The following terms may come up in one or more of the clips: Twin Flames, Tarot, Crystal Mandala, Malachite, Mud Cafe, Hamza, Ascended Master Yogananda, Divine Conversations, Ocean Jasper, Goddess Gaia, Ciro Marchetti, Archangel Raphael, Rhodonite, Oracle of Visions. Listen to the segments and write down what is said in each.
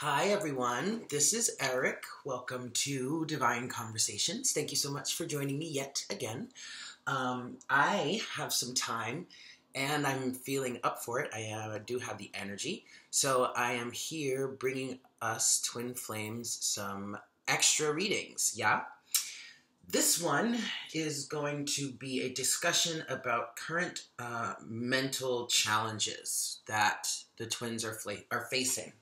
Hi everyone, this is Eric. Welcome to Divine Conversations. Thank you so much for joining me yet again. I have some time and I'm feeling up for it. I do have the energy. So I am here bringing us Twin Flames some extra readings, yeah? This one is going to be a discussion about current mental challenges that the twins are facing.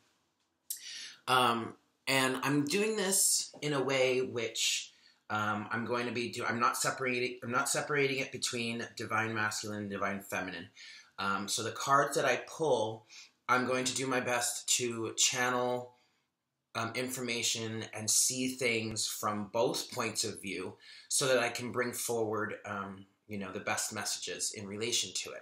And I'm doing this in a way which I'm going to be doing. I'm not separating it between divine masculine and divine feminine. So the cards that I pull, I'm going to do my best to channel information and see things from both points of view, so that I can bring forward, you know, the best messages in relation to it.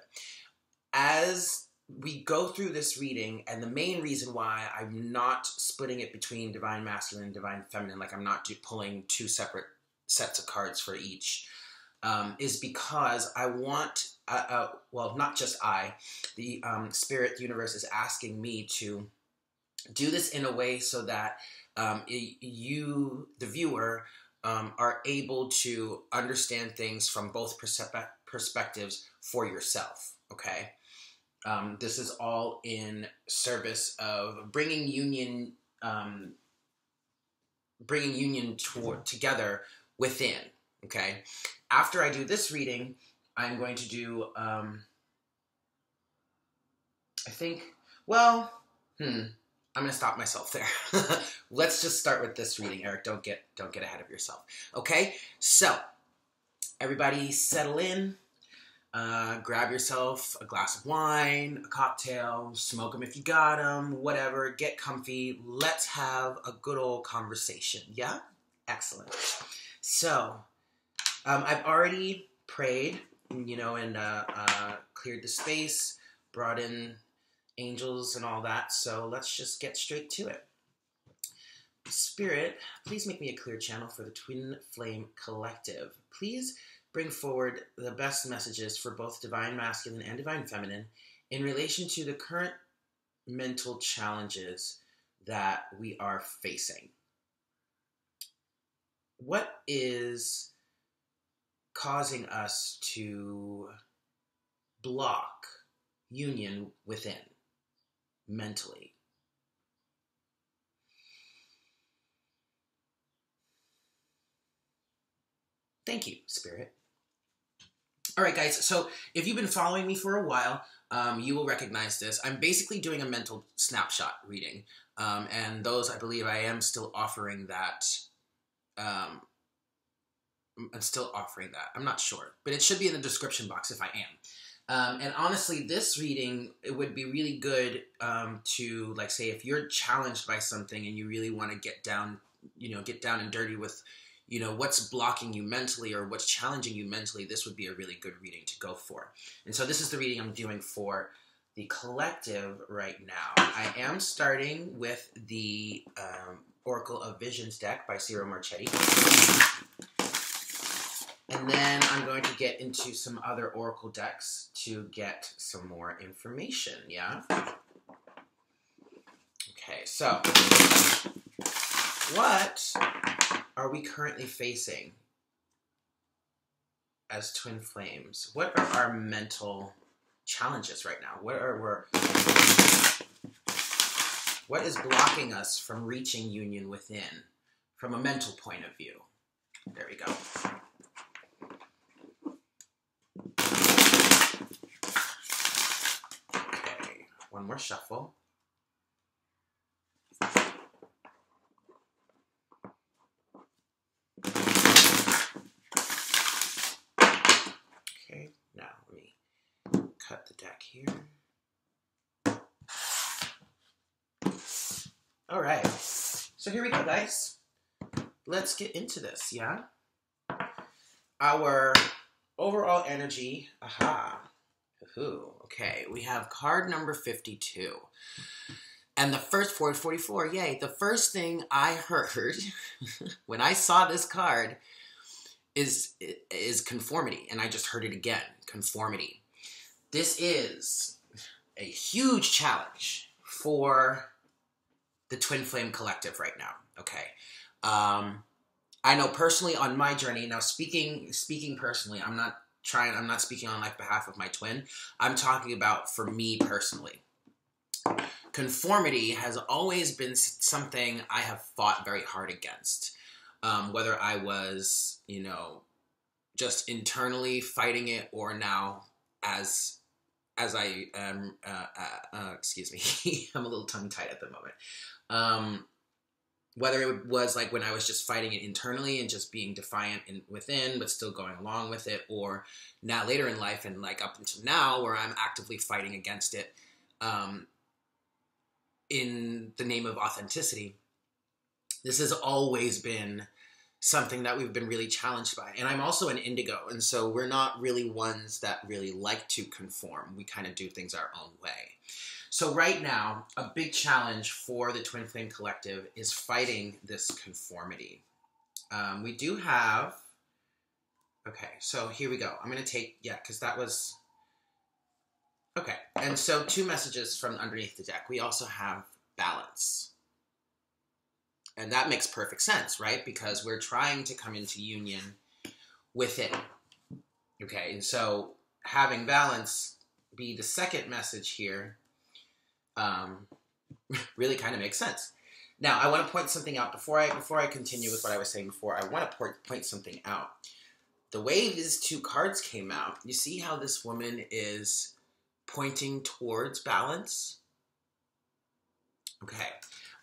As we go through this reading, and the main reason why I'm not splitting it between divine masculine and divine feminine, like I'm not pulling two separate sets of cards for each, is because I want, well, not just I, the spirit universe is asking me to do this in a way so that you, the viewer, are able to understand things from both perspectives for yourself, okay? This is all in service of bringing union, together within. Okay. After I do this reading, I'm going to do. I'm gonna stop myself there. Let's just start with this reading, Eric. Don't get ahead of yourself. Okay. So everybody, settle in. Grab yourself a glass of wine, a cocktail, smoke them if you got them, whatever, get comfy. Let's have a good old conversation, yeah? Excellent. So, I've already prayed, you know, and cleared the space, brought in angels and all that, so let's just get straight to it. Spirit, please make me a clear channel for the Twin Flame Collective. Please bring forward the best messages for both divine masculine and divine feminine in relation to the current mental challenges that we are facing. What is causing us to block union within mentally? Thank you, Spirit. All right, guys, so if you've been following me for a while, you will recognize this. I'm basically doing a mental snapshot reading, and those, I believe, I am still offering that. I'm not sure, but it should be in the description box if I am. And honestly, this reading, it would be really good to, like, say, if you're challenged by something and you really want to get down, you know, get down and dirty with, you know, what's blocking you mentally or what's challenging you mentally, this would be a really good reading to go for. And so this is the reading I'm doing for the collective right now. I am starting with the Oracle of Visions deck by Ciro Marchetti. And then I'm going to get into some other Oracle decks to get some more information, yeah? Okay, so what are we currently facing as twin flames? What are our mental challenges right now? What is blocking us from reaching union within from a mental point of view? There we go. Okay, one more shuffle. Cut the deck here. All right, so here we go, guys. Let's get into this, yeah? Our overall energy, aha, hoo-hoo. Okay, we have card number 52. And the first, 44, yay, the first thing I heard when I saw this card is conformity, and I just heard it again, conformity. This is a huge challenge for the Twin Flame Collective right now, okay? I know personally on my journey, now speaking personally, I'm not speaking on like behalf of my twin. I'm talking about for me personally. Conformity has always been something I have fought very hard against. Whether I was, you know, just internally fighting it or now as I am, excuse me, I'm a little tongue-tied at the moment. Whether it was like when I was just fighting it internally and just being defiant within, but still going along with it, or now later in life and like up until now where I'm actively fighting against it in the name of authenticity. This has always been something that we've been really challenged by. And I'm also an indigo, and so we're not really ones that really like to conform. We kind of do things our own way. So right now, a big challenge for the Twin Flame Collective is fighting this conformity. We do have, okay, so here we go. I'm gonna take, yeah, because that was, okay. And so two messages from underneath the deck. We also have balance. And that makes perfect sense, right? Because we're trying to come into union with it. Okay, and so having balance be the second message here really kind of makes sense. Now, I want to point something out. Before I continue with what I was saying before, I want to point something out. The way these two cards came out, you see how this woman is pointing towards balance? Okay.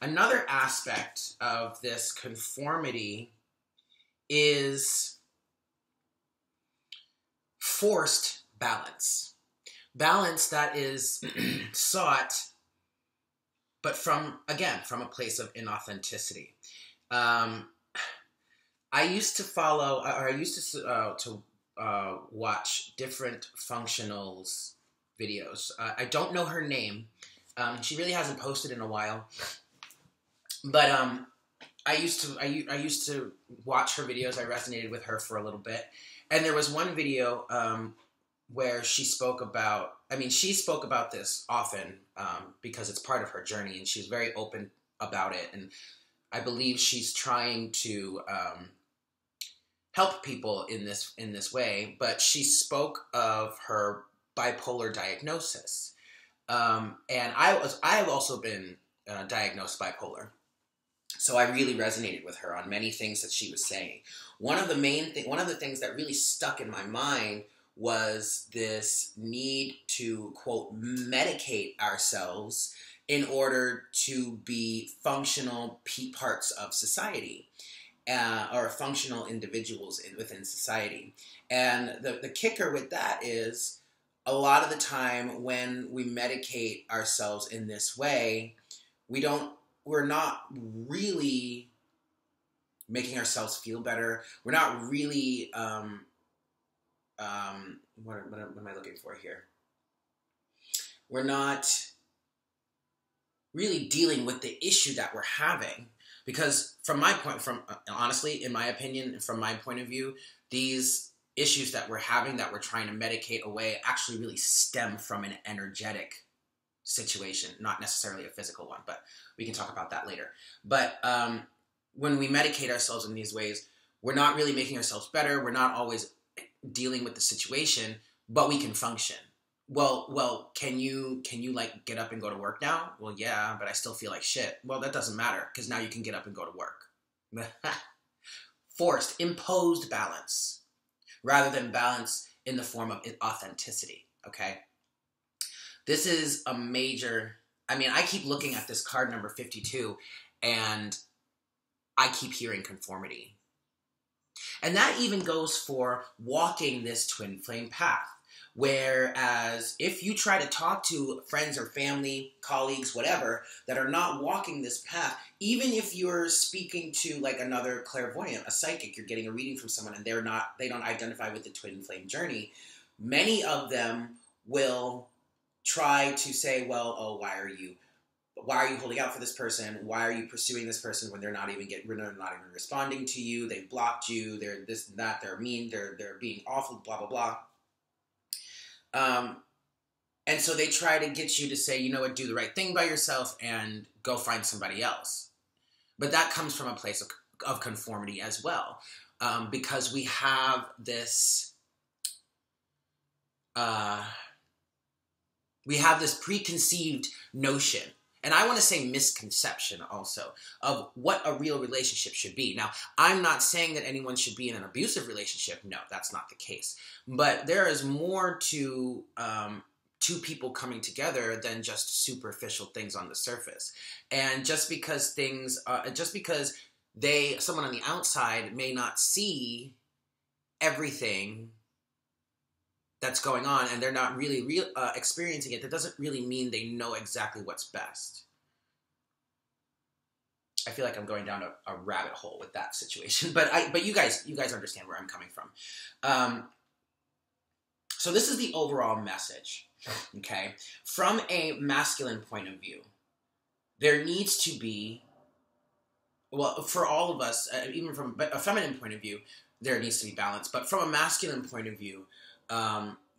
Another aspect of this conformity is forced balance. Balance that is sought, but from, again, from a place of inauthenticity. I used to follow, or I used to watch different functionals videos. I don't know her name. She really hasn't posted in a while. But I used to watch her videos. I resonated with her for a little bit, and there was one video where she spoke about. I mean, she spoke about this often because it's part of her journey, and she's very open about it. And I believe she's trying to help people in this way. But she spoke of her bipolar diagnosis, and I've also been diagnosed bipolar. So I really resonated with her on many things that she was saying. One of the things that really stuck in my mind was this need to, quote, medicate ourselves in order to be functional parts of society, or functional individuals within society. And the kicker with that is a lot of the time when we medicate ourselves in this way, we're not really making ourselves feel better. We're not really, what am I looking for here? We're not really dealing with the issue that we're having, because from my point of view, these issues that we're having, that we're trying to medicate away, actually really stem from an energetic situation, not necessarily a physical one, but we can talk about that later. But when we medicate ourselves in these ways, we're not really making ourselves better. We're not always dealing with the situation, but we can function. Well, can you like get up and go to work now? Well, yeah, but I still feel like shit. Well, that doesn't matter, because now you can get up and go to work. Forced, imposed balance, rather than balance in the form of authenticity. Okay. This is a major, I mean, I keep looking at this card number 52 and I keep hearing conformity. And that even goes for walking this twin flame path. Whereas if you try to talk to friends or family, colleagues, whatever, that are not walking this path, even if you're speaking to like another clairvoyant, a psychic, you're getting a reading from someone and they don't identify with the twin flame journey, many of them will try to say, well, oh, why are you holding out for this person? Why are you pursuing this person when they're not even responding to you? They blocked you. They're this and that. They're mean. They're being awful. Blah blah blah. And so they try to get you to say, you know what, do the right thing by yourself and go find somebody else. But that comes from a place of conformity as well, because we have this preconceived notion, and I want to say misconception also, of what a real relationship should be. Now, I'm not saying that anyone should be in an abusive relationship. No, that's not the case. But there is more to two people coming together than just superficial things on the surface. And just because things, someone on the outside may not see everything that's going on, and they're not really experiencing it, that doesn't really mean they know exactly what's best. I feel like I'm going down a rabbit hole with that situation, but you guys understand where I'm coming from. So this is the overall message, okay? From a masculine point of view, there needs to be, well, for all of us, even from a feminine point of view, there needs to be balance. But from a masculine point of view,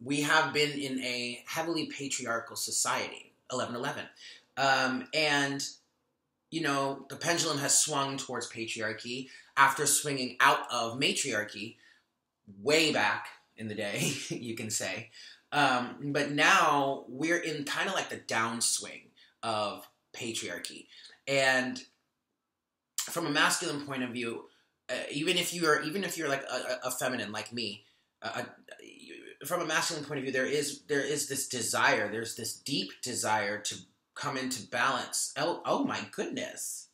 we have been in a heavily patriarchal society, 1111. And, you know, the pendulum has swung towards patriarchy after swinging out of matriarchy way back in the day, you can say. But now we're in kind of like the downswing of patriarchy. And from a masculine point of view, even if you're like a feminine like me, from a masculine point of view, there is this desire, there's this deep desire to come into balance. Oh my goodness.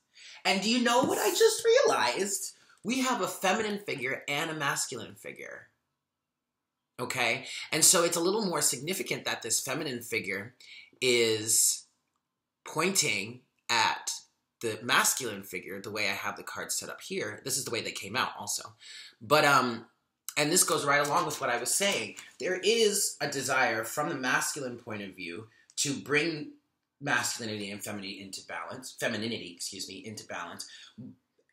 And do you know what I just realized? We have a feminine figure and a masculine figure. Okay? And so it's a little more significant that this feminine figure is pointing at the masculine figure, the way I have the cards set up here. This is the way they came out also. But, and this goes right along with what I was saying. There is a desire from the masculine point of view to bring masculinity and femininity into balance, into balance.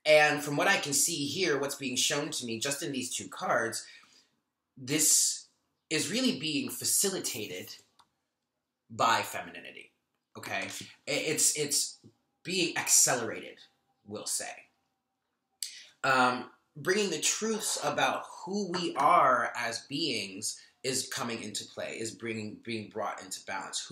And from what I can see here, what's being shown to me just in these two cards, this is really being facilitated by femininity, okay? It's being accelerated, we'll say. Bringing the truths about who we are as beings is coming into play, is being brought into balance.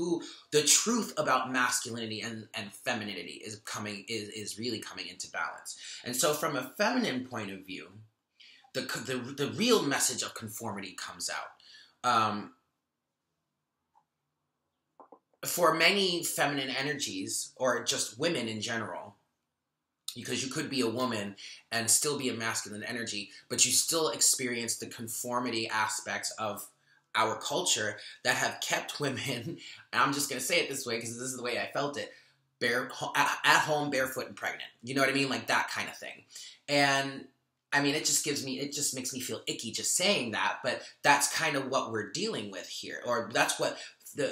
The truth about masculinity and femininity is really coming into balance. And so from a feminine point of view, the real message of conformity comes out. For many feminine energies, or just women in general, because you could be a woman and still be a masculine energy, but you still experience the conformity aspects of our culture that have kept women, and I'm just going to say it this way because this is the way I felt it, at home, barefoot, and pregnant. You know what I mean? Like that kind of thing. And I mean, it just makes me feel icky just saying that, but that's kind of what we're dealing with here, or that's what the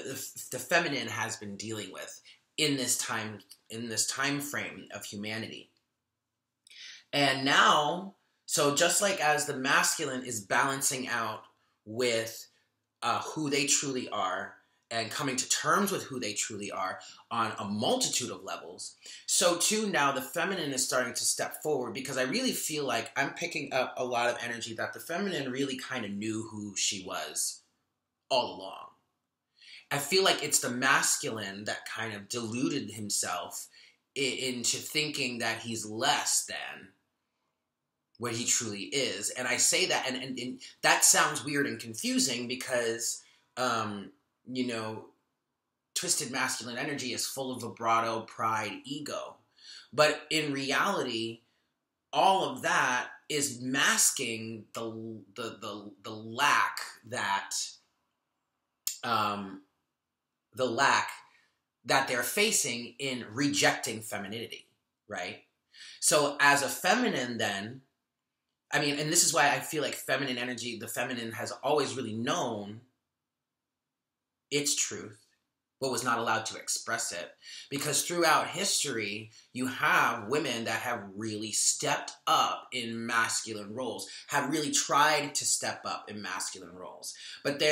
feminine has been dealing with in this time frame of humanity. And now, so just like as the masculine is balancing out with who they truly are and coming to terms with who they truly are on a multitude of levels, so too now the feminine is starting to step forward, because I really feel like I'm picking up a lot of energy that the feminine really kind of knew who she was all along. I feel like it's the masculine that kind of deluded himself into thinking that he's less than what he truly is. And I say that, and that sounds weird and confusing because, you know, twisted masculine energy is full of vibrato, pride, ego. But in reality, all of that is masking the lack that... the lack that they're facing in rejecting femininity, right? So as a feminine then, I mean, and this is why I feel like feminine energy, the feminine has always really known its truth but was not allowed to express it. Because throughout history, you have women that have really stepped up in masculine roles, have really tried to step up in masculine roles. But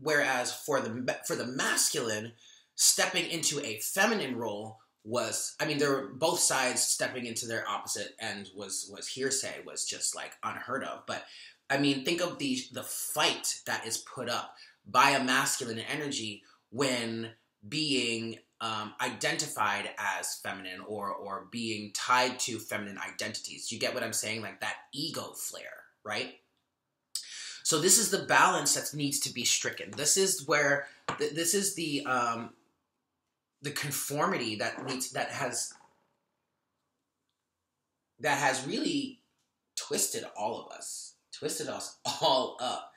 whereas for the masculine, stepping into a feminine role was, I mean, there were both sides stepping into their opposite end was hearsay, was just like unheard of. But I mean, think of the fight that is put up by a masculine energy when being identified as feminine or being tied to feminine identities. You get what I'm saying? Like that ego flare, right? So this is the balance that needs to be stricken. This is where, this is the conformity that needs, that has really twisted all of us, twisted us all up.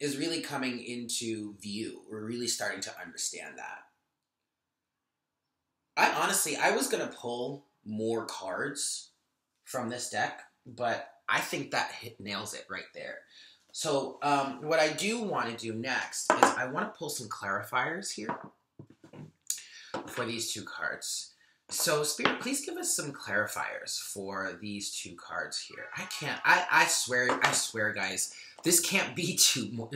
Is really coming into view. We're really starting to understand that. I was going to pull more cards from this deck, but I think that nails it right there. So what I do want to do next is I want to pull some clarifiers here for these two cards. So Spirit, please give us some clarifiers for these two cards here. I swear, guys, this can't be too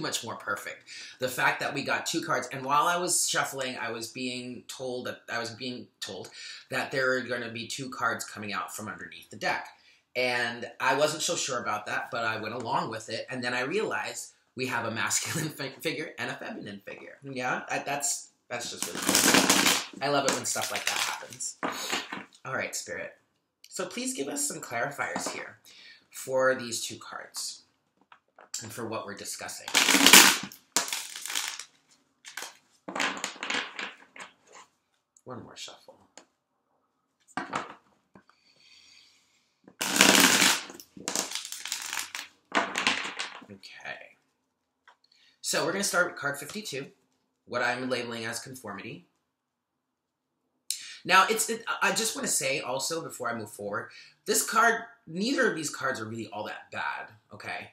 much more perfect. The fact that we got two cards, and while I was shuffling, I was being told that there are going to be two cards coming out from underneath the deck. And I wasn't so sure about that, but I went along with it. And then I realized we have a masculine figure and a feminine figure. Yeah, that's just really cool. I love it when stuff like that happens. All right, Spirit. So please give us some clarifiers here for these two cards and for what we're discussing. One more shuffle. Okay. So we're going to start with card 52, what I'm labeling as conformity. Now, I just want to say also, before I move forward, this card, neither of these cards are really all that bad, okay?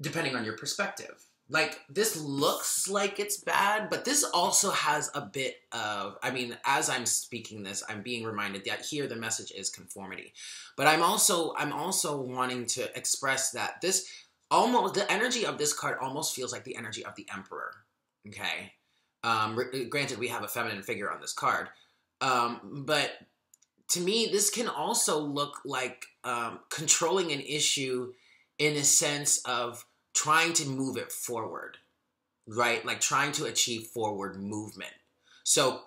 Depending on your perspective. Like, this looks like it's bad, but this also has a bit of, I mean, as I'm speaking this, I'm being reminded that here the message is conformity. But I'm also wanting to express that this, almost, the energy of this card almost feels like the energy of the Emperor, okay? Granted, we have a feminine figure on this card, but to me, this can also look like controlling an issue in a sense of trying to move it forward, right? Like trying to achieve forward movement. So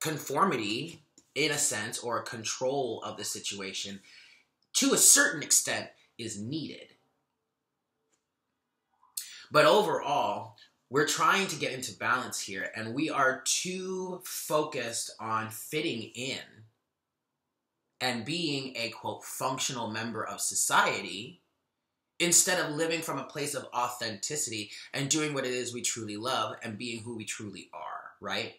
conformity, in a sense, or control of the situation, to a certain extent, is needed. But overall, we're trying to get into balance here, and we are too focused on fitting in and being a, quote, functional member of society instead of living from a place of authenticity and doing what it is we truly love and being who we truly are, right?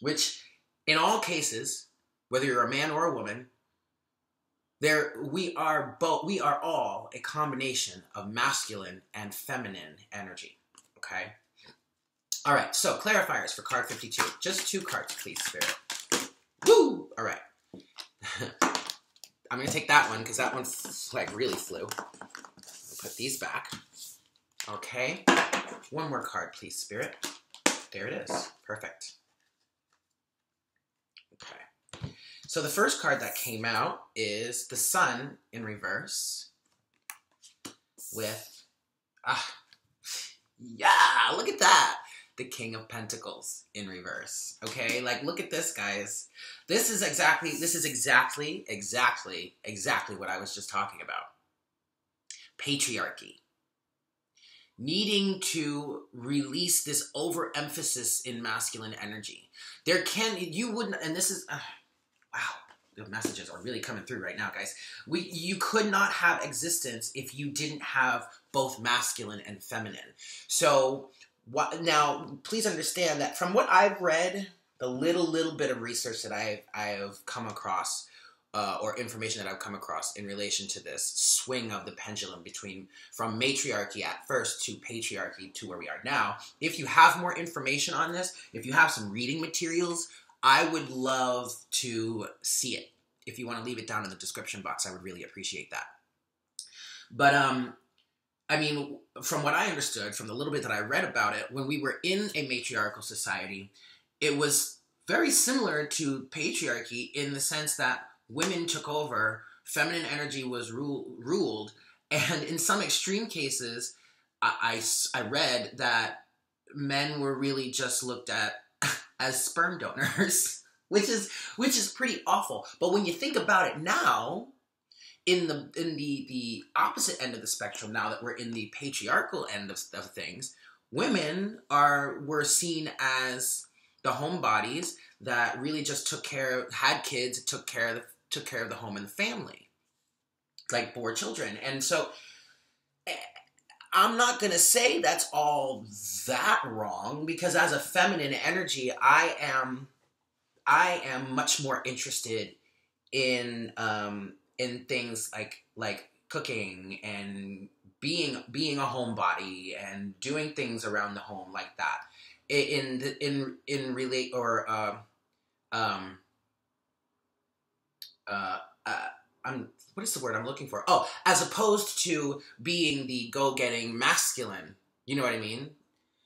Which, in all cases, whether you're a man or a woman, we are all a combination of masculine and feminine energy. Okay. All right. So clarifiers for card 52. Just two cards, please, Spirit. Woo! All right. I'm going to take that one because that one like really flew. I'll put these back. Okay. One more card, please, Spirit. There it is. Perfect. Okay. So the first card that came out is the Sun in reverse with... yeah, look at that. The King of Pentacles in reverse. Okay, like look at this, guys. This is exactly what I was just talking about. Patriarchy. Needing to release this overemphasis in masculine energy. There can, you wouldn't, and this is, wow, the messages are really coming through right now, guys. You could not have existence if you didn't have both masculine and feminine. So now, please understand that from what I've read, the little bit of research that I've come across, or information that I've come across in relation to this swing of the pendulum between from matriarchy at first to patriarchy to where we are now. If you have more information on this, if you have some reading materials, I would love to see it. If you want to leave it down in the description box, I would really appreciate that. But, I mean, from what I understood, from the little bit that I read about it, when we were in a matriarchal society, it was very similar to patriarchy in the sense that women took over, feminine energy was ruled, and in some extreme cases, I read that men were really just looked at as sperm donors, which is pretty awful. But when you think about it now, in the opposite end of the spectrum, now that we're in the patriarchal end of things, women were seen as the homebodies that really just took care of, had kids, took care of the home and the family, like bore children. And so I'm not going to say that's all that wrong, because as a feminine energy, I am much more interested in things like cooking and being a homebody and doing things around the home like that. What is the word I'm looking for? Oh, as opposed to being the go-getting masculine. You know what I mean?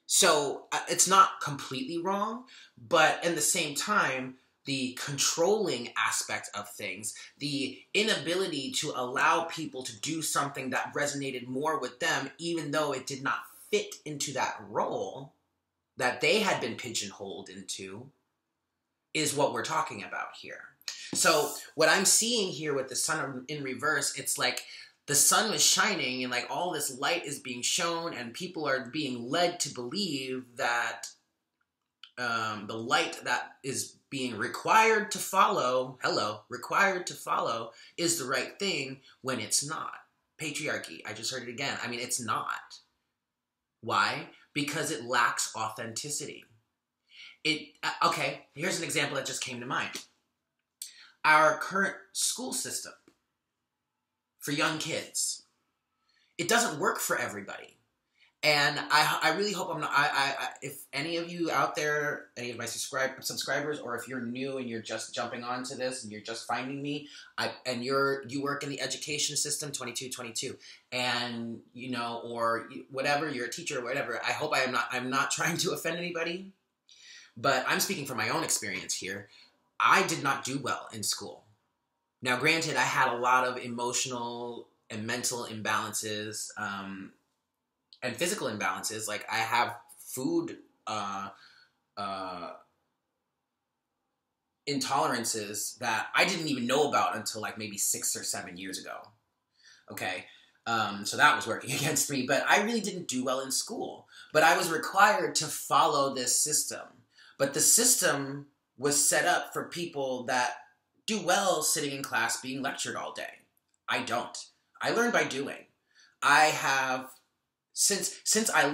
So it's not completely wrong, but at the same time, the controlling aspect of things, the inability to allow people to do something that resonated more with them, even though it did not fit into that role that they had been pigeonholed into, is what we're talking about here. So what I'm seeing here with the sun in reverse, it's like the sun was shining and like all this light is being shown and people are being led to believe that the light that is being required to follow, is the right thing when it's not. Patriarchy, I just heard it again. I mean, it's not. Why? Because it lacks authenticity. Okay, here's an example that just came to mind. Our current school system for young kids, it doesn't work for everybody. And I really hope I'm not, if any of you out there, any of my subscribers, or if you're new and you're just jumping onto this and you're just finding me, you work in the education system, 2222, and you know, or whatever, you're a teacher or whatever, I hope I'm not trying to offend anybody, but I'm speaking from my own experience here. I did not do well in school. Now, granted, I had a lot of emotional and mental imbalances and physical imbalances. Like, I have food intolerances that I didn't even know about until like maybe 6 or 7 years ago. Okay. So that was working against me, but I really didn't do well in school. But I was required to follow this system. But the system was set up for people that do well sitting in class being lectured all day. I don't. I learn by doing. I have, since I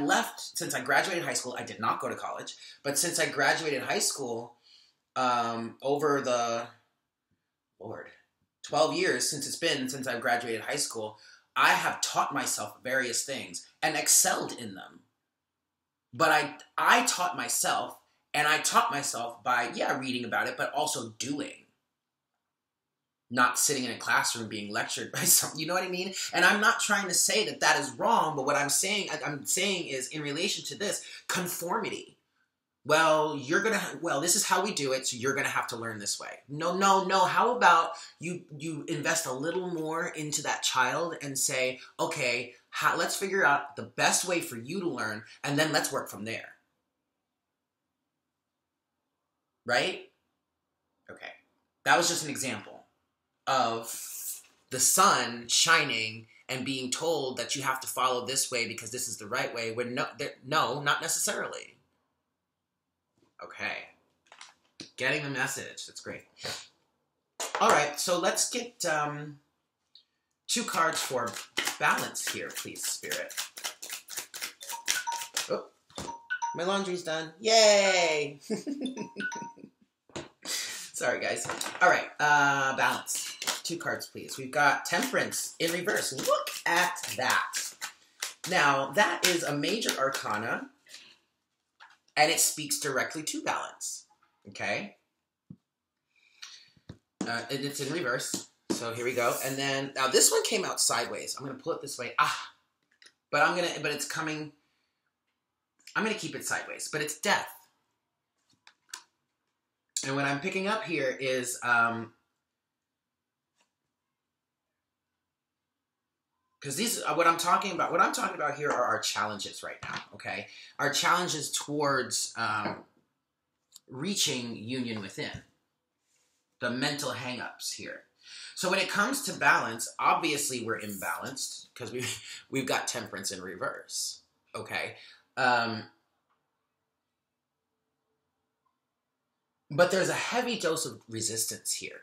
graduated high school, I did not go to college, but since I graduated high school, over the, 12 years since I've graduated high school, I have taught myself various things and excelled in them. But I taught myself. And I taught myself by, yeah, reading about it, but also doing. Not sitting in a classroom being lectured by some, you know what I mean? And I'm not trying to say that that is wrong, but what I'm saying is, in relation to this, conformity. Well, this is how we do it, so you're gonna have to learn this way. No, no, no, how about you invest a little more into that child and say, okay, let's figure out the best way for you to learn, and then let's work from there. Right? Okay. That was just an example of the sun shining and being told that you have to follow this way because this is the right way. When no, not necessarily. Okay. Getting the message. That's great. All right. So let's get two cards for balance here, please, Spirit. Oh, my laundry's done. Yay! Sorry, guys. All right, balance. Two cards, please. We've got Temperance in reverse. Look at that. Now, that is a major arcana, and it speaks directly to balance, okay? And it's in reverse, so here we go. And then, now this one came out sideways. I'm going to pull it this way. Ah! But I'm going to, but it's coming, I'm going to keep it sideways, but it's death. And what I'm picking up here is, because these, what I'm talking about here are our challenges right now, okay? Our challenges towards reaching union within, the mental hang-ups here. So when it comes to balance, obviously we're imbalanced because we've got Temperance in reverse, okay? But there's a heavy dose of resistance here.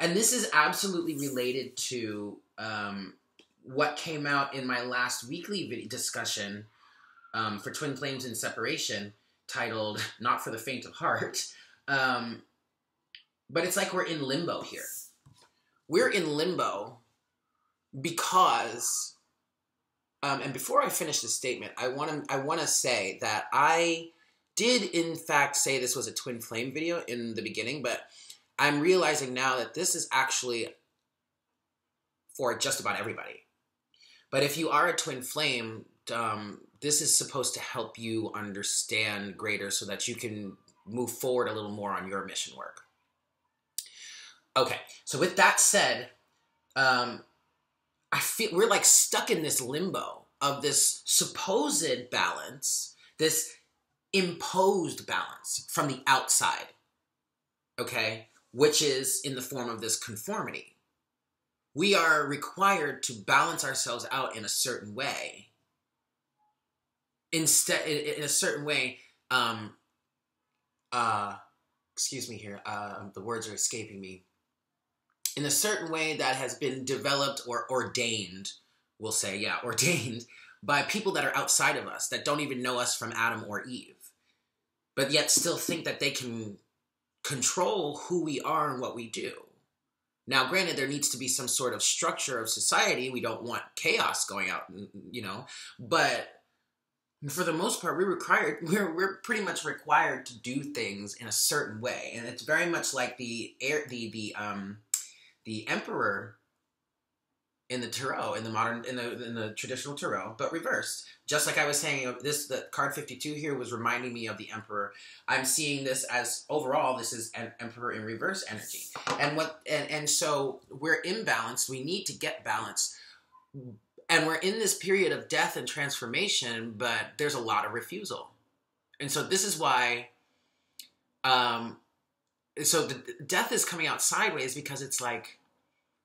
And this is absolutely related to... what came out in my last weekly video discussion for Twin Flames in Separation, titled Not for the Faint of Heart. But it's like we're in limbo here. We're in limbo because, and before I finish this statement, I wanna say that I did in fact say this was a Twin Flame video in the beginning, but I'm realizing now that this is actually for just about everybody. But if you are a twin flame, this is supposed to help you understand greater so that you can move forward a little more on your mission work. Okay, so with that said, I feel we're like stuck in this limbo of this supposed balance, this imposed balance from the outside, okay, which is in the form of this conformity. We are required to balance ourselves out in a certain way. Instead, in a certain way, excuse me here, the words are escaping me. In a certain way that has been developed or ordained, we'll say, yeah, ordained by people that are outside of us, that don't even know us from Adam or Eve, but yet still think that they can control who we are and what we do. Now, granted, there needs to be some sort of structure of society. We don't want chaos going out, you know, but for the most part, we're pretty much required to do things in a certain way. And it's very much like the emperor in the tarot, in the traditional tarot, but reversed. Just like I was saying, the card 52 here was reminding me of the emperor. I'm seeing this as overall, this is an emperor in reverse energy. And so we're imbalanced. We need to get balance. And we're in this period of death and transformation, but there's a lot of refusal. And so this is why, so the death is coming out sideways because it's like,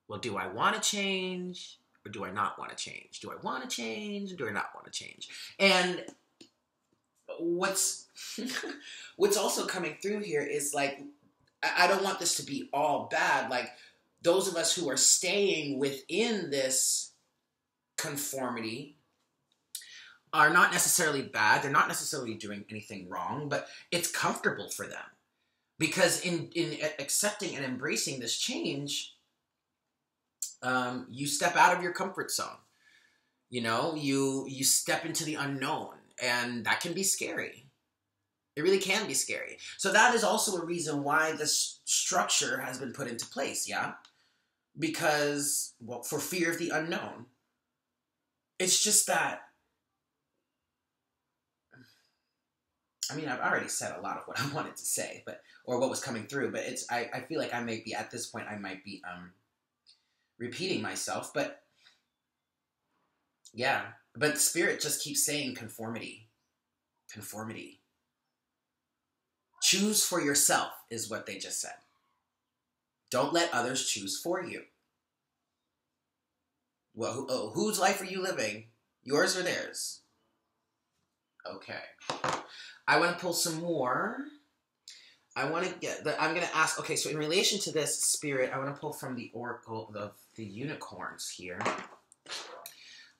well, do I want to change or do I not want to change? Do I want to change or do I not want to change? And what's what's also coming through here is like, I don't want this to be all bad. Like those of us who are staying within this conformity are not necessarily bad. They're not necessarily doing anything wrong, but it's comfortable for them. Because in accepting and embracing this change, you step out of your comfort zone, you know, you step into the unknown, and that can be scary. It really can be scary. So that is also a reason why this structure has been put into place. Yeah. Because, well, for fear of the unknown. It's just that, I mean, I've already said a lot of what I wanted to say, but, or what was coming through, but it's, I feel like I may be at this point, I might be, repeating myself, but yeah, but spirit just keeps saying conformity, conformity. Choose for yourself is what they just said. Don't let others choose for you. Well, whose life are you living? Yours or theirs? Okay. I want to pull some more. I want to get that. I'm going to ask, okay, so in relation to this spirit, I want to pull from the Oracle of the Unicorns here.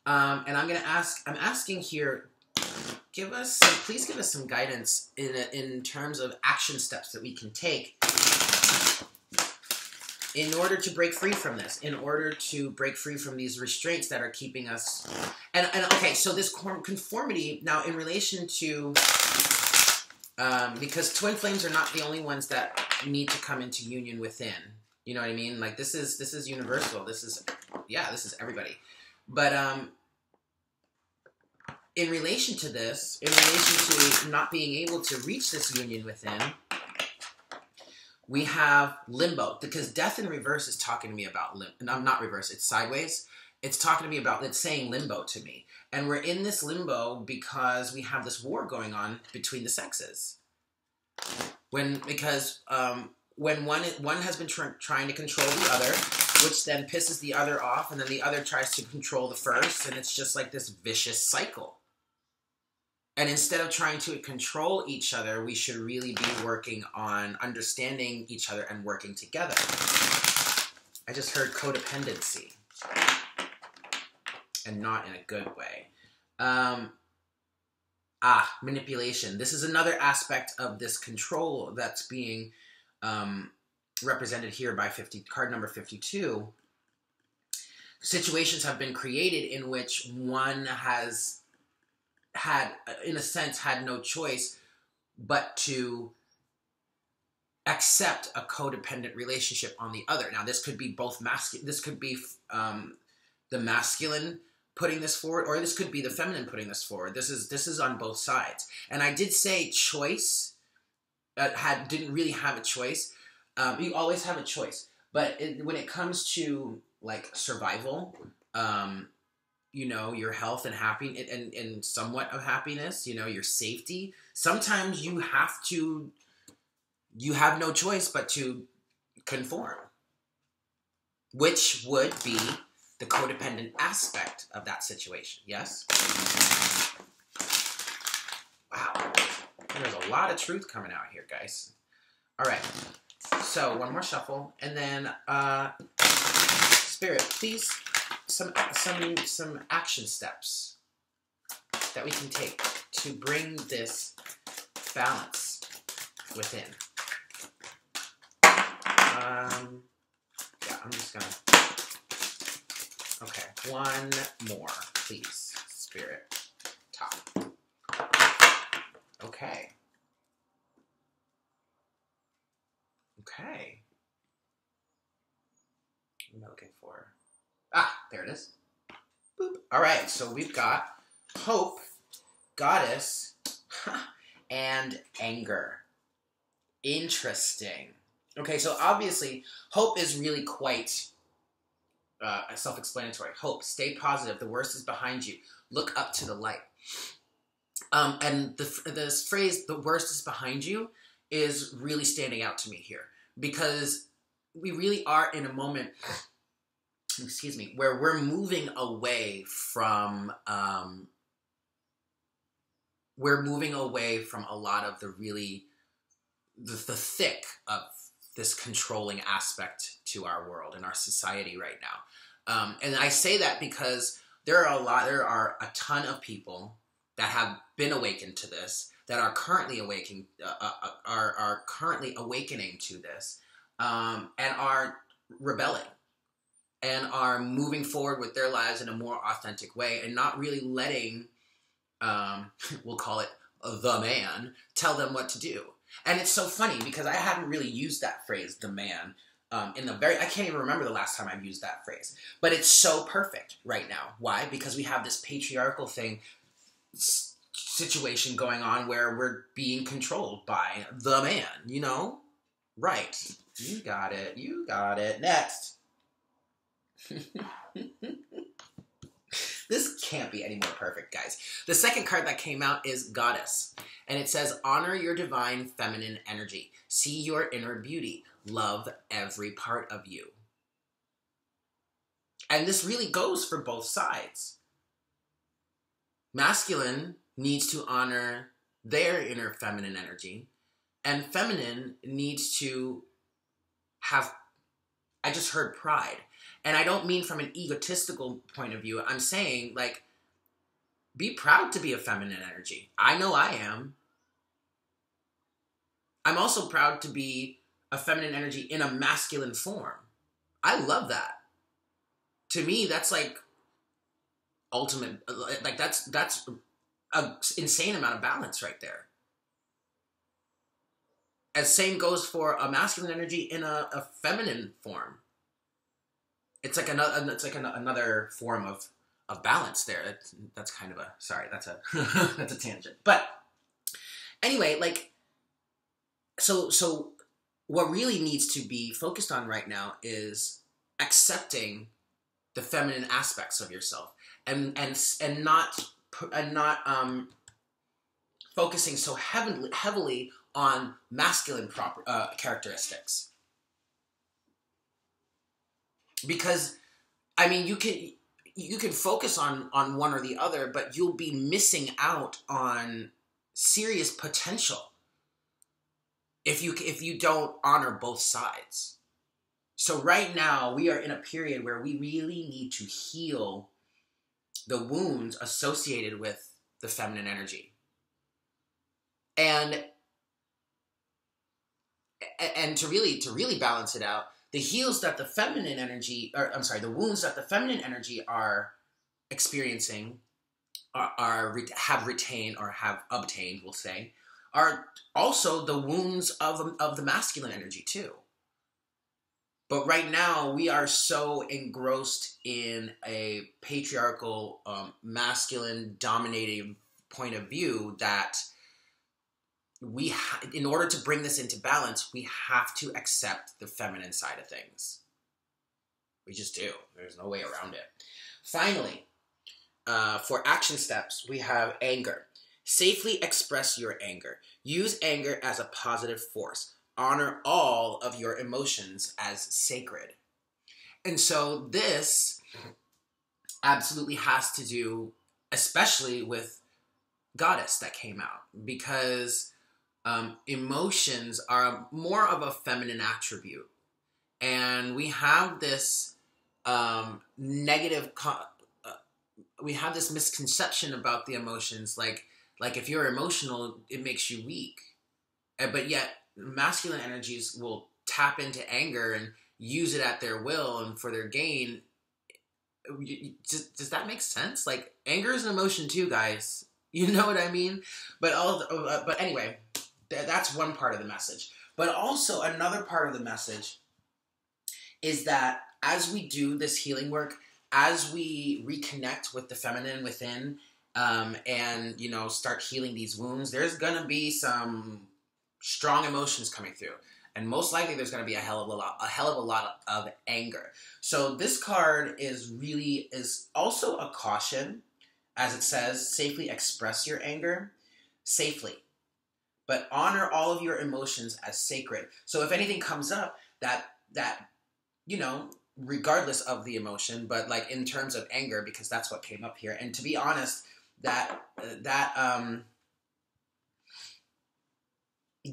And I'm going to ask, I'm asking here, give us, please give us some guidance in terms of action steps that we can take In order to break free from this, in order to break free from these restraints that are keeping us. And okay, so this conformity, now in relation to, because twin flames are not the only ones that need to come into union within. You know what I mean? Like this is universal. This is, yeah, this is everybody. But in relation to this, in relation to not being able to reach this union within, we have limbo, because death in reverse is talking to me about limbo. No, not reverse, it's sideways. It's talking to me about, it's saying limbo to me. And we're in this limbo because we have this war going on between the sexes. Because when one has been trying to control the other, which then pisses the other off, and then the other tries to control the first, and it's just like this vicious cycle. And instead of trying to control each other, we should really be working on understanding each other and working together. I just heard codependency. And not in a good way. Manipulation. This is another aspect of this control that's being represented here by card number 52. Situations have been created in which one has had, in a sense, had no choice but to accept a codependent relationship on the other. Now, this could be both masculine, this could be the masculine putting this forward, or this could be the feminine putting this forward. This is on both sides. And I did say choice, didn't really have a choice. You always have a choice, but when it comes to like survival, you know, your health and happiness, and somewhat of happiness, you know, your safety. Sometimes you have to, you have no choice but to conform, which would be the codependent aspect of that situation. Yes? Wow. There's a lot of truth coming out here, guys. All right. So one more shuffle, and then Spirit, please, some action steps that we can take to bring this balance within. Yeah, I'm just gonna. Okay, one more, please, Spirit. Top. Okay. Okay. What am I looking for? Ah, there it is. Boop. All right, so we've got hope, goddess, and anger. Interesting. Okay, so obviously, hope is really quite self-explanatory. Hope, stay positive. The worst is behind you. Look up to the light. And this phrase, the worst is behind you, is really standing out to me here, because we really are in a moment, excuse me, where we're moving away from, a lot of the really, the thick of this controlling aspect to our world and our society right now. And I say that because there are a ton of people that have been awakened to this, that are currently awakening, to this, and are rebelling and are moving forward with their lives in a more authentic way, and not really letting, we'll call it the man, tell them what to do. And it's so funny because I haven't really used that phrase, the man, I can't even remember the last time I've used that phrase, but it's so perfect right now. Why? Because we have this patriarchal thing, situation going on where we're being controlled by the man, you know? Right. You got it. You got it. Next. This can't be any more perfect, guys. The second card that came out is Goddess, and it says, honor your divine feminine energy. See your inner beauty. Love every part of you. And this really goes for both sides. Masculine needs to honor their inner feminine energy, and feminine needs to have, I just heard pride. And I don't mean from an egotistical point of view. I'm saying, like, be proud to be a feminine energy. I know I am. I'm also proud to be a feminine energy in a masculine form. I love that. To me, that's like ultimate, like that's an insane amount of balance right there. As same goes for a masculine energy in a feminine form. It's like another, another form of balance there. That's kind of a, sorry, that's a that's a tangent. But anyway, like, so what really needs to be focused on right now is accepting the feminine aspects of yourself, and not focusing so heavily on masculine characteristics. Because, I mean, you can focus on one or the other, but you'll be missing out on serious potential if you don't honor both sides. So right now, we are in a period where we really need to heal the wounds associated with the feminine energy. And to really balance it out, the heals that the feminine energy, or I'm sorry, the wounds that the feminine energy are experiencing, have retained or have obtained, we'll say, are also the wounds of the masculine energy too. But right now we are so engrossed in a patriarchal, masculine, dominating point of view that in order to bring this into balance, we have to accept the feminine side of things. We just do. There's no way around it. Finally, for action steps, we have anger. Safely express your anger. Use anger as a positive force. Honor all of your emotions as sacred. And so this absolutely has to do, especially with Goddess that came out, because emotions are more of a feminine attribute, and we have this misconception about the emotions, like if you're emotional, it makes you weak. But yet masculine energies will tap into anger and use it at their will and for their gain. Does that make sense? Like, anger is an emotion too, guys. You know what I mean? But but anyway, that's one part of the message. But also another part of the message is that as we do this healing work, as we reconnect with the feminine within, and, you know, start healing these wounds, there's gonna be some strong emotions coming through, and most likely there's gonna be a hell of a lot of anger. So this card is also a caution. As it says, safely express your anger, safely, but honor all of your emotions as sacred. So if anything comes up that, you know, regardless of the emotion, but like in terms of anger, because that's what came up here. And to be honest, that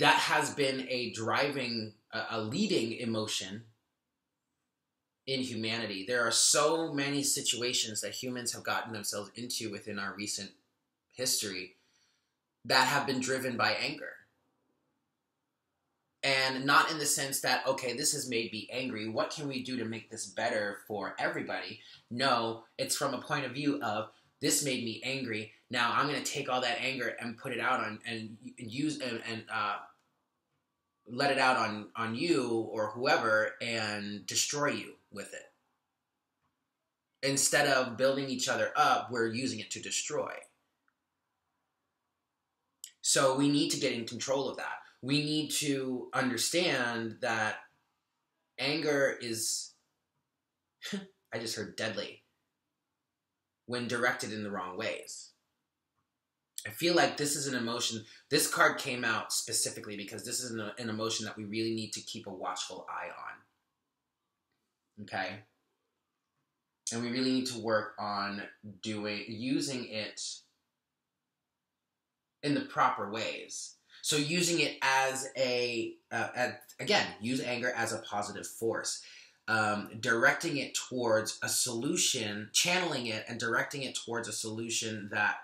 has been a leading emotion in humanity. There are so many situations that humans have gotten themselves into within our recent history that have been driven by anger. And not in the sense that, okay, this has made me angry, what can we do to make this better for everybody? No, it's from a point of view of, this made me angry, now I'm going to take all that anger and put it out on, and use, and let it out on you or whoever, and destroy you with it. Instead of building each other up, we're using it to destroy. So we need to get in control of that. We need to understand that anger is, I just heard deadly, when directed in the wrong ways. I feel like this is an emotion, this card came out specifically because this is an emotion that we really need to keep a watchful eye on. Okay, and we really need to work on using it in the proper ways. So using it as again, use anger as a positive force, directing it towards a solution, channeling it and directing it towards a solution that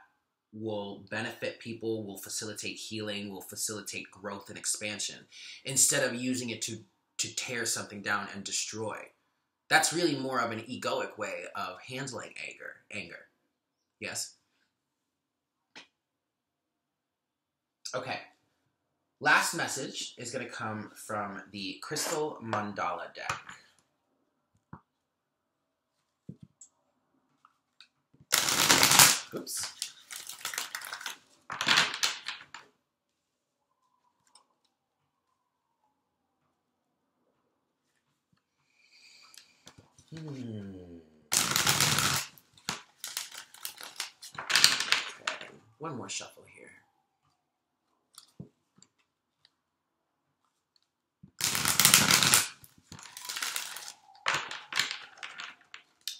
will benefit people, will facilitate healing, will facilitate growth and expansion, instead of using it to tear something down and destroy. That's really more of an egoic way of handling anger. Yes? Okay. Last message is going to come from the Crystal Mandala deck. Oops. Okay. One more shuffle here.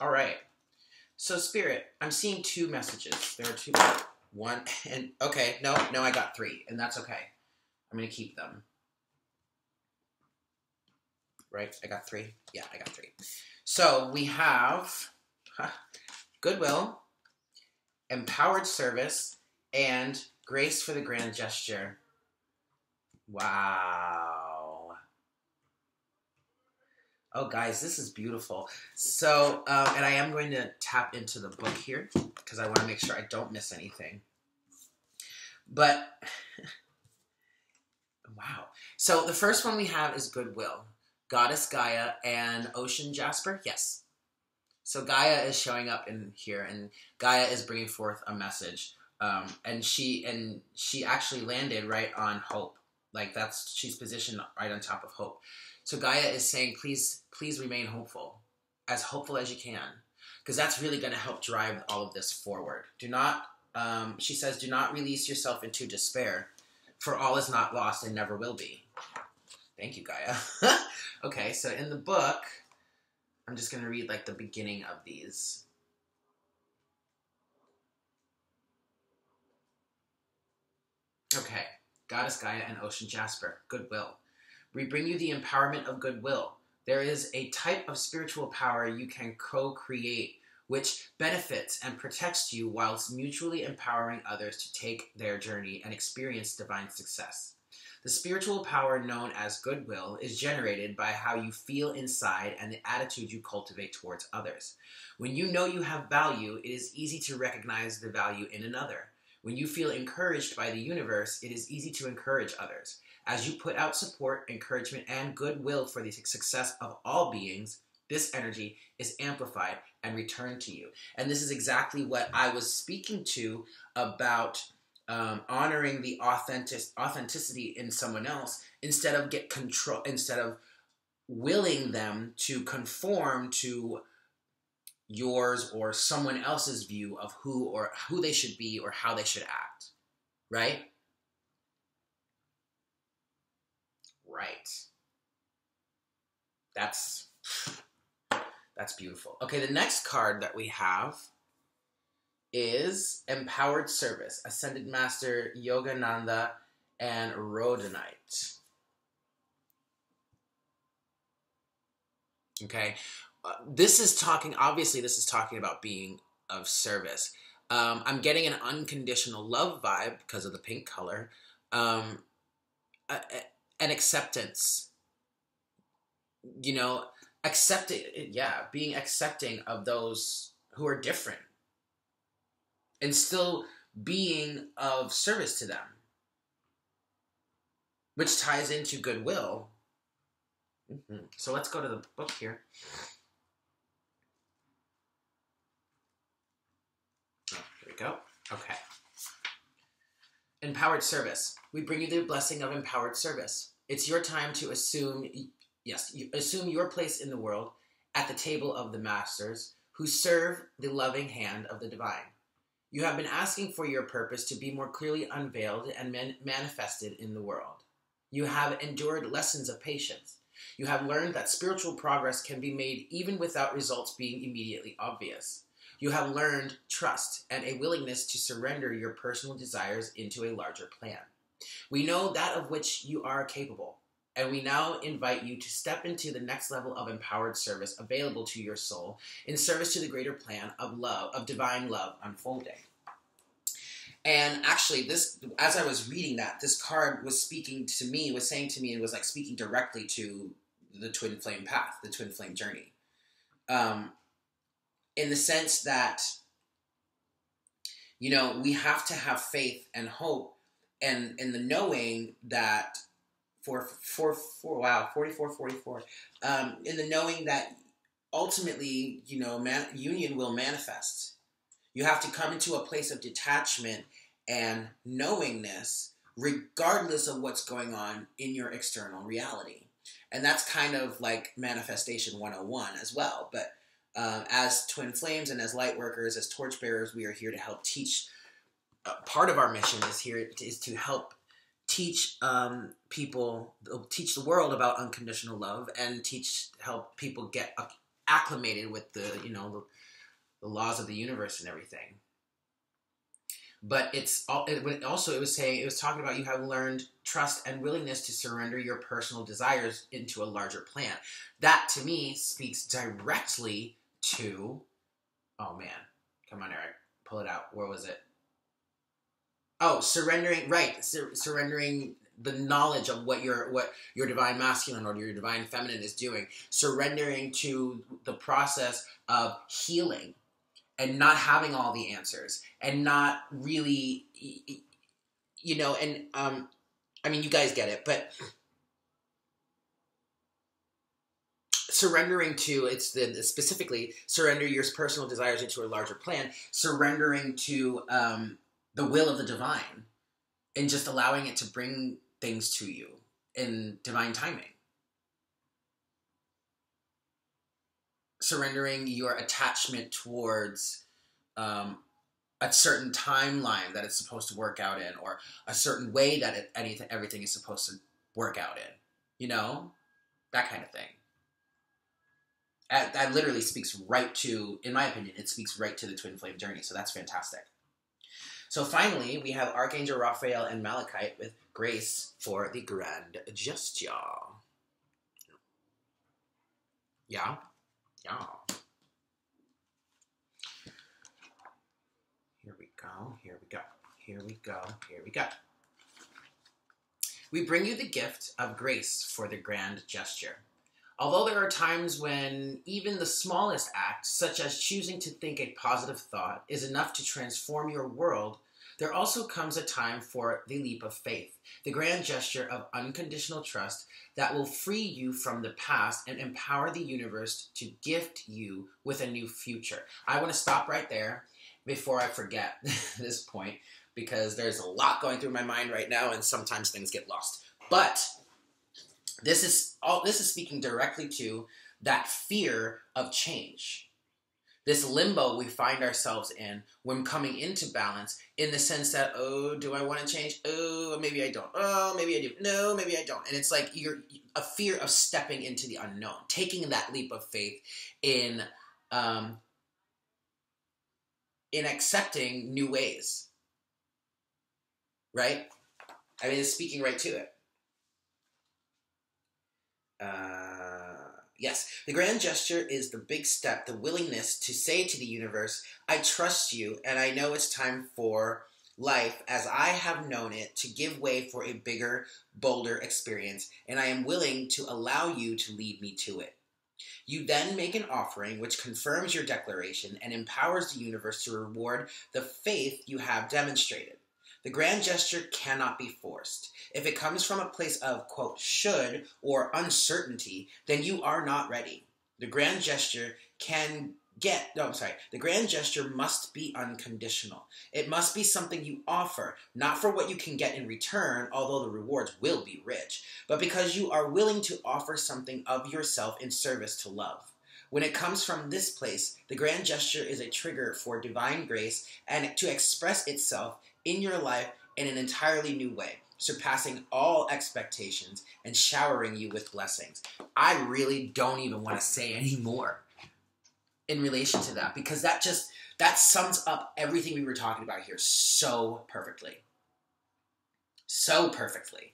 All right. So Spirit, I'm seeing two messages. There are two. One, and okay, no, I got three, and that's okay. I'm going to keep them. Right? I got three? Yeah, I got three. So we have goodwill, empowered service, and grace for the grand gesture. Wow. Oh, guys, this is beautiful. So, and I am going to tap into the book here because I want to make sure I don't miss anything. But, wow. So the first one we have is goodwill. Goddess Gaia and Ocean Jasper? Yes. So Gaia is showing up in here, and Gaia is bringing forth a message. And she actually landed right on hope. Like she's positioned right on top of hope. So Gaia is saying, please remain hopeful as you can, because that's really going to help drive all of this forward. Do not, she says, do not release yourself into despair, for all is not lost and never will be. Thank you, Gaia. Okay, so in the book, I'm just going to read like the beginning of these. Okay, Goddess Gaia and Ocean Jasper, goodwill. We bring you the empowerment of goodwill. There is a type of spiritual power you can co-create, which benefits and protects you whilst mutually empowering others to take their journey and experience divine success. The spiritual power known as goodwill is generated by how you feel inside and the attitude you cultivate towards others. When you know you have value, it is easy to recognize the value in another. When you feel encouraged by the universe, it is easy to encourage others. As you put out support, encouragement, and goodwill for the success of all beings, this energy is amplified and returned to you. And this is exactly what I was speaking to about honoring the authenticity in someone else, instead of instead of willing them to conform to yours or someone else's view of who they should be or how they should act. Right? Right. That's beautiful. Okay, the next card that we have is Empowered Service, Ascended Master Yogananda and Rhodonite. Okay, this is talking about being of service. I'm getting an unconditional love vibe because of the pink color, an acceptance, you know, being accepting of those who are different, and still being of service to them, which ties into goodwill. So let's go to the book here. Oh, here we go. Okay. Empowered service. We bring you the blessing of empowered service. It's your time to assume your place in the world at the table of the masters who serve the loving hand of the divine. You have been asking for your purpose to be more clearly unveiled and manifested in the world. You have endured lessons of patience. You have learned that spiritual progress can be made even without results being immediately obvious. You have learned trust and a willingness to surrender your personal desires into a larger plan. We know that of which you are capable, and we now invite you to step into the next level of empowered service available to your soul in service to the greater plan of divine love unfolding. And actually, this, as I was reading that, this card was speaking to me, was saying to me, it was like speaking directly to the twin flame path, the twin flame journey. In the sense that, you know, we have to have faith and hope and in the knowing that in the knowing that ultimately, you know, union will manifest. You have to come into a place of detachment and knowingness regardless of what's going on in your external reality. And that's kind of like manifestation 101 as well. But as twin flames and as light workers, as torchbearers, we are here to help teach. Part of our mission is here is to help teach people, teach the world about unconditional love, and help people get acclimated with the, you know, the laws of the universe and everything. But it's all. It was saying, it was talking about you have learned trust and willingness to surrender your personal desires into a larger plan. That to me speaks directly to. Oh man, come on, Eric, pull it out. Where was it? Oh, surrendering, right? Surrendering the knowledge of what your divine masculine or your divine feminine is doing. Surrendering to the process of healing. And not having all the answers, and not really, you know, and, I mean, you guys get it, but surrendering to, specifically, surrender your personal desires into a larger plan, surrendering to the will of the divine, and just allowing it to bring things to you in divine timing. Surrendering your attachment towards a certain timeline that it's supposed to work out in, or a certain way that everything is supposed to work out in, you know, that kind of thing. That literally speaks right to, in my opinion, it speaks right to the twin flame journey. So that's fantastic. So finally, we have Archangel Raphael and Malachite with grace for the grand gesture. Yeah. Yeah. Here we go, here we go, here we go, here we go. We bring you the gift of grace for the grand gesture. Although there are times when even the smallest act, such as choosing to think a positive thought, is enough to transform your world, there also comes a time for the leap of faith, the grand gesture of unconditional trust that will free you from the past and empower the universe to gift you with a new future. I want to stop right there before I forget this point, because there's a lot going through my mind right now and sometimes things get lost. But this is speaking directly to that fear of change. This limbo we find ourselves in when coming into balance, in the sense that, oh, do I want to change? Oh, maybe I don't. Oh, maybe I do. No, maybe I don't. And it's like you're a fear of stepping into the unknown, taking that leap of faith in accepting new ways, right? I mean, it's speaking right to it. Yes, the grand gesture is the big step, the willingness to say to the universe, I trust you, and I know it's time for life as I have known it to give way for a bigger, bolder experience, and I am willing to allow you to lead me to it. You then make an offering which confirms your declaration and empowers the universe to reward the faith you have demonstrated. The grand gesture cannot be forced. If it comes from a place of, quote, should or uncertainty, then you are not ready. The grand gesture the grand gesture must be unconditional. It must be something you offer, not for what you can get in return, although the rewards will be rich, but because you are willing to offer something of yourself in service to love. When it comes from this place, the grand gesture is a trigger for divine grace and to express itself in your life in an entirely new way, surpassing all expectations and showering you with blessings. I really don't even want to say any more in relation to that, because that sums up everything we were talking about here so perfectly. So perfectly.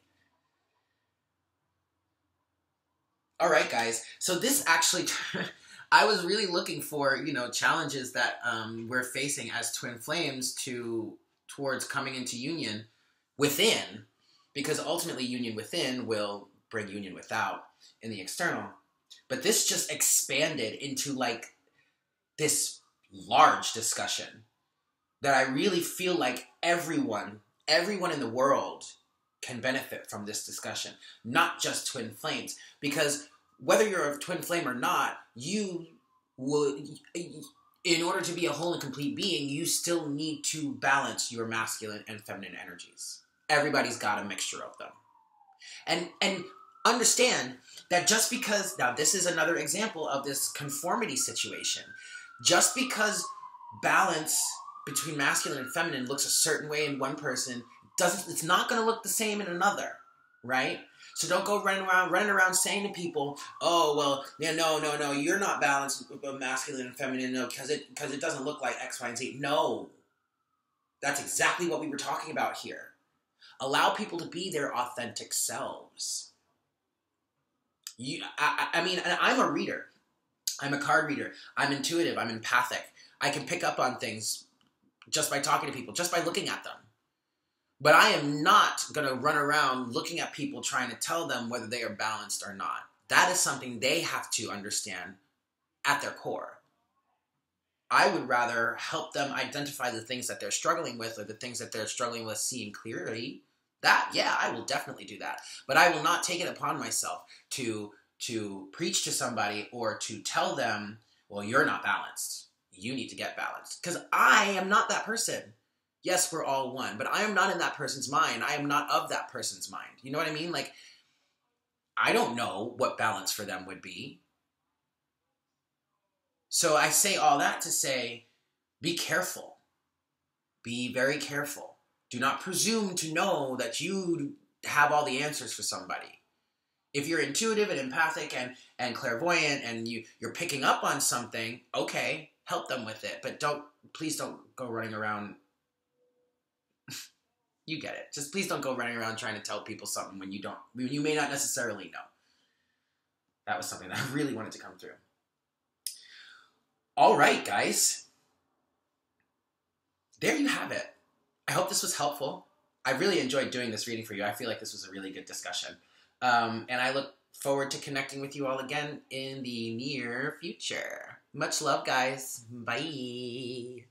All right, guys. So this actually... I was really looking for, you know, challenges that we're facing as twin flames to towards coming into union within, because ultimately union within will bring union without in the external. But this just expanded into like this large discussion that I really feel like everyone in the world can benefit from this discussion, not just twin flames. Because whether you're a twin flame or not, you would, in order to be a whole and complete being, you still need to balance your masculine and feminine energies. Everybody's got a mixture of them. And understand that just because, now this is another example of this conformity situation, just because balance between masculine and feminine looks a certain way in one person, it's not going to look the same in another, right? So don't go running around saying to people, oh, well, yeah, no, you're not balanced masculine and feminine, no, because it doesn't look like X, Y, and Z. No. That's exactly what we were talking about here. Allow people to be their authentic selves. I mean, I'm a reader. I'm a card reader. I'm intuitive. I'm empathic. I can pick up on things just by talking to people, just by looking at them. But I am not going to run around looking at people trying to tell them whether they are balanced or not. That is something they have to understand at their core. I would rather help them identify the things that they're struggling with, or the things that they're struggling with seeing clearly. That, yeah, I will definitely do that. But I will not take it upon myself to preach to somebody or to tell them, well, you're not balanced. You need to get balanced. Because I am not that person. Yes, we're all one, but I am not in that person's mind. I am not of that person's mind. You know what I mean? Like, I don't know what balance for them would be. So I say all that to say, be careful. Be very careful. Do not presume to know that you have all the answers for somebody. If you're intuitive and empathic and clairvoyant and you're picking up on something, okay, help them with it. But please don't go running around. You get it. Just please don't go running around trying to tell people something when you may not necessarily know. That was something that I really wanted to come through. All right, guys. There you have it. I hope this was helpful. I really enjoyed doing this reading for you. I feel like this was a really good discussion. And I look forward to connecting with you all again in the near future. Much love, guys. Bye.